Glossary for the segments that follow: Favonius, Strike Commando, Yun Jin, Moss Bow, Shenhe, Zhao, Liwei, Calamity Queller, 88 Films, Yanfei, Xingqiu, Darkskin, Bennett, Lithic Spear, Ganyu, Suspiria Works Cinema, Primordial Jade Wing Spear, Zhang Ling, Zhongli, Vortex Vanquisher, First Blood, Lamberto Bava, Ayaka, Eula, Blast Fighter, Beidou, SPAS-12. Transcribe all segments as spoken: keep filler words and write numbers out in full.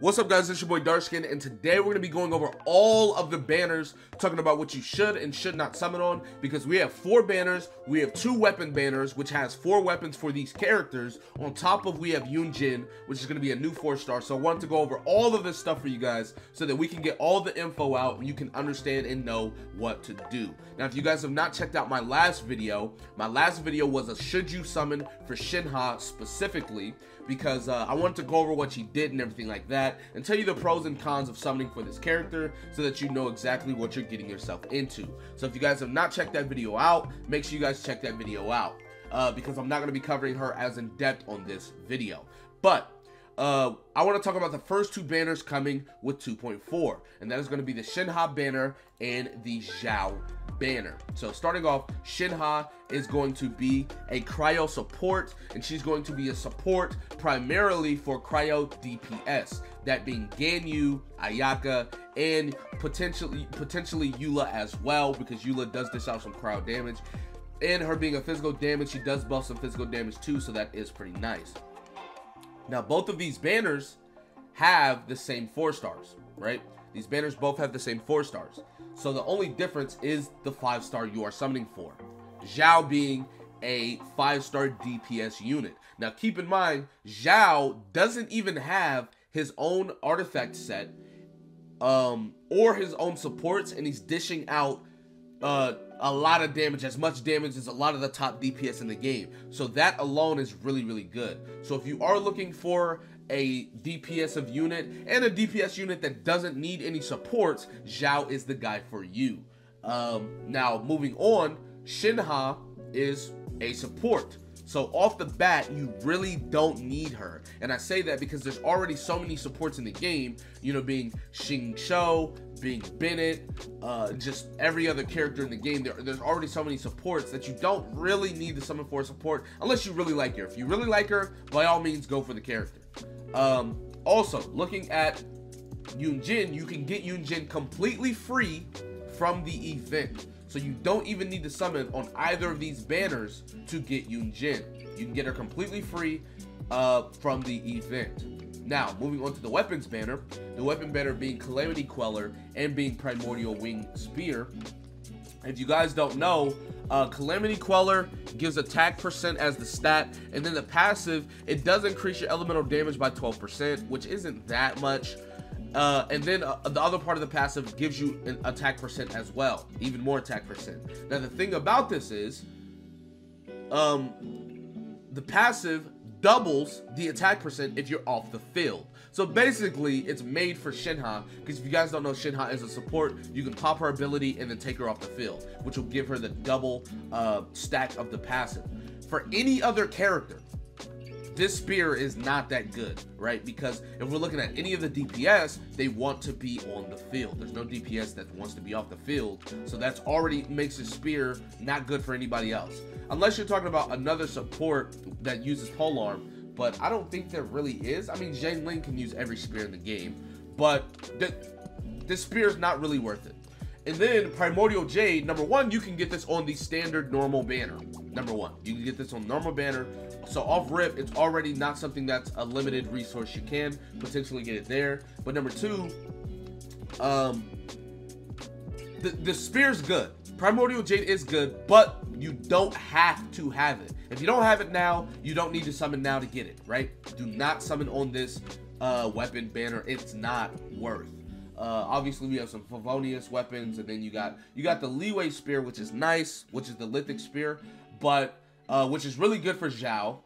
What's up, guys? It's your boy Darkskin, and today we're going to be going over all of the banners, talking about what you should and should not summon on, because we have four banners. We have two weapon banners, which has four weapons for these characters. On top of, we have Yun Jin, which is going to be a new four star. So I wanted to go over all of this stuff for you guys so that we can get all the info out and you can understand and know what to do. Now, if you guys have not checked out my last video, my last video was a should you summon for Shenhe specifically, because uh, I wanted to go over what she did and everything like that, and tell you the pros and cons of summoning for this character so that you know exactly what you're getting yourself into. So if you guys have not checked that video out, make sure you guys check that video out, uh, because I'm not going to be covering her as in depth on this video. But uh, I want to talk about the first two banners coming with two point four, and that is going to be the Shenhe banner and the Zhao banner. So starting off, Shenhe is going to be a cryo support, and she's going to be a support primarily for cryo D P S, that being Ganyu, Ayaka, and potentially potentially Eula as well, because Eula does dish out some cryo damage, and her being a physical damage, she does buff some physical damage too, so that is pretty nice. Now, both of these banners have the same four stars, right? These banners both have the same four stars. So the only difference is the five star you are summoning for. Zhao being a five star D P S unit. Now keep in mind, Zhao doesn't even have his own artifact set um, or his own supports, and he's dishing out uh, a lot of damage, as much damage as a lot of the top D P S in the game. So that alone is really, really good. So if you are looking for a D P S of unit and a D P S unit that doesn't need any supports, Zhao is the guy for you. Um, now moving on, Shenhe is a support. So off the bat, you really don't need her. And I say that because there's already so many supports in the game, you know, being Xingqiu, being Bennett, uh, just every other character in the game. There, there's already so many supports that you don't really need to summon for a support unless you really like her. If you really like her, by all means, go for the character. Um, also, looking at Yun Jin, you can get Yun Jin completely free from the event. So you don't even need to summon on either of these banners to get Yun Jin. You can get her completely free uh, from the event. Now, moving on to the weapons banner. The weapon banner being Calamity Queller and being Primordial Wing Spear. If you guys don't know, uh, Calamity Queller gives attack percent as the stat, and then the passive, it does increase your elemental damage by twelve percent, which isn't that much. Uh, and then uh, the other part of the passive gives you an attack percent as well, even more attack percent. Now the thing about this is, um, the passive doubles the attack percent if you're off the field. So basically, it's made for Shenhe, because if you guys don't know, Shenhe is a support. You can pop her ability and then take her off the field, which will give her the double uh, stack of the passive. For any other character, this spear is not that good, right? Because if we're looking at any of the D P S, they want to be on the field. There's no D P S that wants to be off the field, so that's already makes a spear not good for anybody else. Unless you're talking about another support that uses polearm, but I don't think there really is. I mean, Zhang Ling can use every spear in the game, but th this spear is not really worth it. And then Primordial Jade, number one, you can get this on the standard normal banner. Number one, you can get this on normal banner. So off rip, it's already not something that's a limited resource. You can potentially get it there. But number two, um, the, the spear's good. Primordial Jade is good, but you don't have to have it. If you don't have it now, you don't need to summon now to get it, right? Do not summon on this uh, weapon banner. It's not worth. Uh, obviously, we have some Favonius weapons, and then you got you got the Liwei spear, which is nice, which is the Lithic spear, but uh, which is really good for Zhao.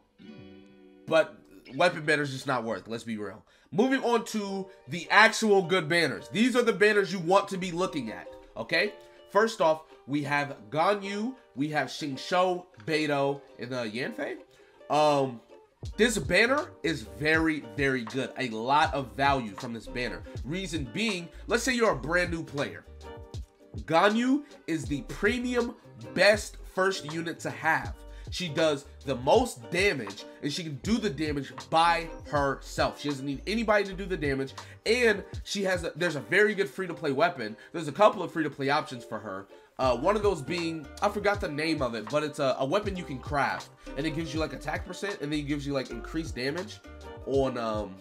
But weapon banners just not worth. Let's be real. Moving on to the actual good banners. These are the banners you want to be looking at. Okay. First off, we have Ganyu, we have Xingqiu, Beidou, and uh, Yanfei. Um. This banner is very, very good. A lot of value from this banner. Reason being, let's say you're a brand new player. Ganyu is the premium best first unit to have. She does the most damage, and she can do the damage by herself. She doesn't need anybody to do the damage, and she has a, there's a very good free-to-play weapon. There's a couple of free-to-play options for her. Uh, one of those being, I forgot the name of it, but it's a, a weapon you can craft, and it gives you like attack percent, and then it gives you like increased damage on um,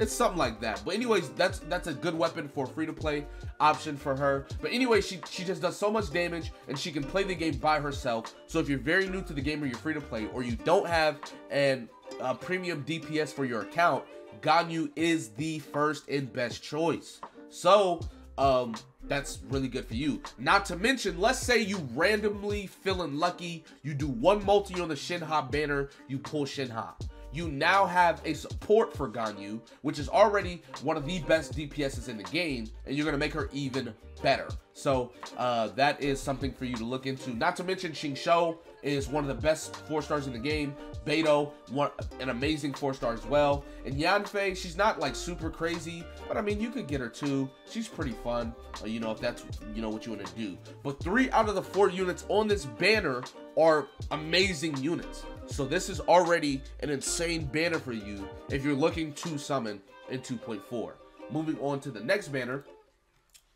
It's something like that. But anyways, that's that's a good weapon for free-to-play option for her. But anyway, she, she just does so much damage, and she can play the game by herself. So if you're very new to the game or you're free-to-play, or you don't have an, a premium D P S for your account, Ganyu is the first and best choice. So, um... that's really good for you. Not to mention, let's say you randomly feeling lucky, you do one multi on the Shenhe banner, you pull Shenhe. You now have a support for Ganyu, which is already one of the best D P Ses in the game, and you're gonna make her even better. So uh, that is something for you to look into. Not to mention, Xingqiu is one of the best four stars in the game. Beidou, one, an amazing four star as well. And Yanfei, she's not like super crazy, but I mean, you could get her too. She's pretty fun, you know, if that's, you know, what you want to do. But three out of the four units on this banner are amazing units. So this is already an insane banner for you if you're looking to summon in two point four. Moving on to the next banner,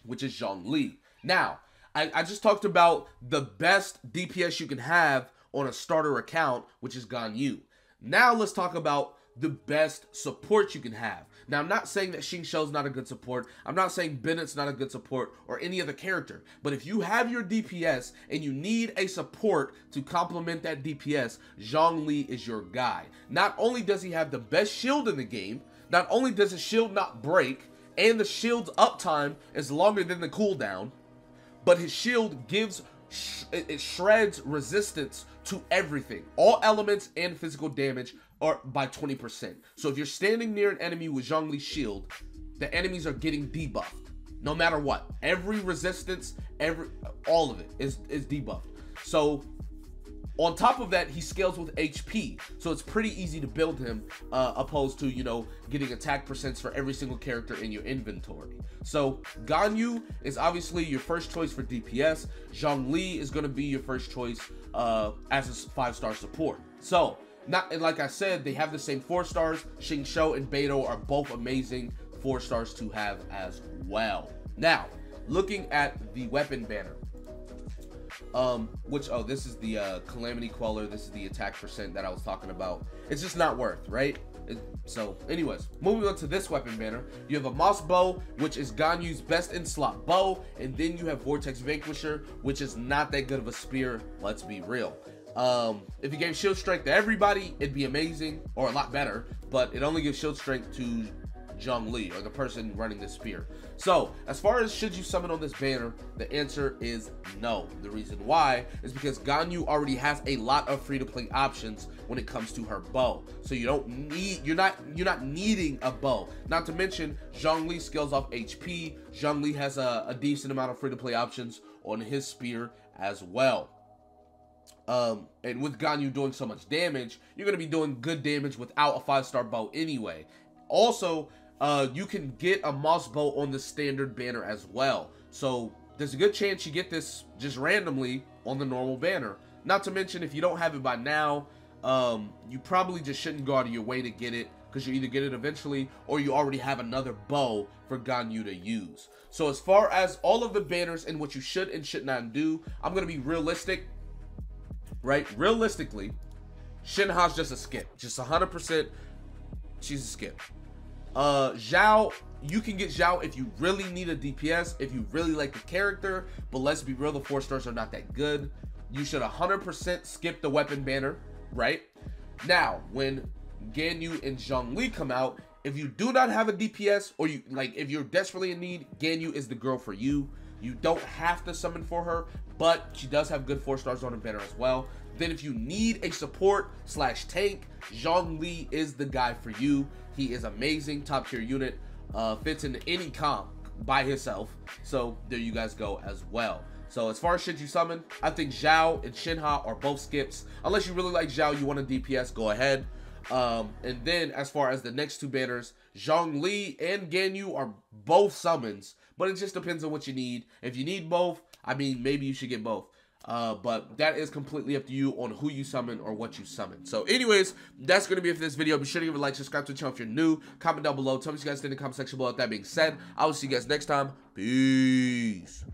which is Zhongli. Now, I, I just talked about the best D P S you can have on a starter account, which is Ganyu. Now let's talk about the best support you can have. Now, I'm not saying that Xingqiu's not a good support. I'm not saying Bennett's not a good support or any other character. But if you have your D P S and you need a support to complement that D P S, Zhongli is your guy. Not only does he have the best shield in the game, not only does his shield not break, and the shield's uptime is longer than the cooldown, but his shield gives, sh it shreds resistance to everything, all elements and physical damage, are by twenty percent. So if you're standing near an enemy with Zhongli's shield, the enemies are getting debuffed, no matter what. Every resistance, every all of it is, is debuffed. So on top of that, he scales with H P, so it's pretty easy to build him, uh, opposed to, you know, getting attack percents for every single character in your inventory. So Ganyu is obviously your first choice for D P S. Zhongli is going to be your first choice uh, as a five-star support. So, not and like I said, they have the same four stars. Xingqiu and Beidou are both amazing four stars to have as well. Now, looking at the weapon banner. Um, which, oh, this is the uh, Calamity Queller. This is the attack percent that I was talking about. It's just not worth, right? It, so, anyways, moving on to this weapon banner. You have a Moss Bow, which is Ganyu's best in slot bow. And then you have Vortex Vanquisher, which is not that good of a spear, let's be real. Um, if you gave shield strength to everybody, it'd be amazing, or a lot better. But it only gives shield strength to Zhongli, or the person running the spear. So, as far as should you summon on this banner, the answer is no. The reason why is because Ganyu already has a lot of free-to-play options when it comes to her bow. So you don't need, you're not, you're not needing a bow. Not to mention, Zhongli scales off H P. Zhongli has a, a decent amount of free-to-play options on his spear as well. Um, and with Ganyu doing so much damage, you're going to be doing good damage without a five-star bow anyway. Also, Uh, you can get a Moss Bow on the standard banner as well. So there's a good chance you get this just randomly on the normal banner. Not to mention, if you don't have it by now, um, you probably just shouldn't go out of your way to get it, because you either get it eventually or you already have another bow for Ganyu to use. So as far as all of the banners and what you should and should not do, I'm going to be realistic, right? Realistically, Shenhe's just a skip. Just one hundred percent, she's a skip. Uh, Zhao, you can get Zhao if you really need a D P S, if you really like the character, but let's be real, the four stars are not that good. You should one hundred percent skip the weapon banner, right? Now, when Ganyu and Zhongli come out, if you do not have a D P S, or you like, if you're desperately in need, Ganyu is the girl for you. You don't have to summon for her, but she does have good four stars on her banner as well. Then if you need a support slash tank, Zhongli is the guy for you. He is amazing, top tier unit, uh, fits into any comp by himself. So there you guys go as well. So as far as should you summon, I think Zhao and Shenhe are both skips. Unless you really like Zhao, you want a D P S, go ahead. Um, and then as far as the next two banners, Zhongli and Ganyu are both summons, but it just depends on what you need. If you need both, I mean, maybe you should get both. Uh, but that is completely up to you on who you summon or what you summon. So anyways, that's going to be it for this video. Be sure to give it a like, subscribe to the channel if you're new, comment down below, tell me what you guys think in the comment section below. With that being said, I will see you guys next time. Peace.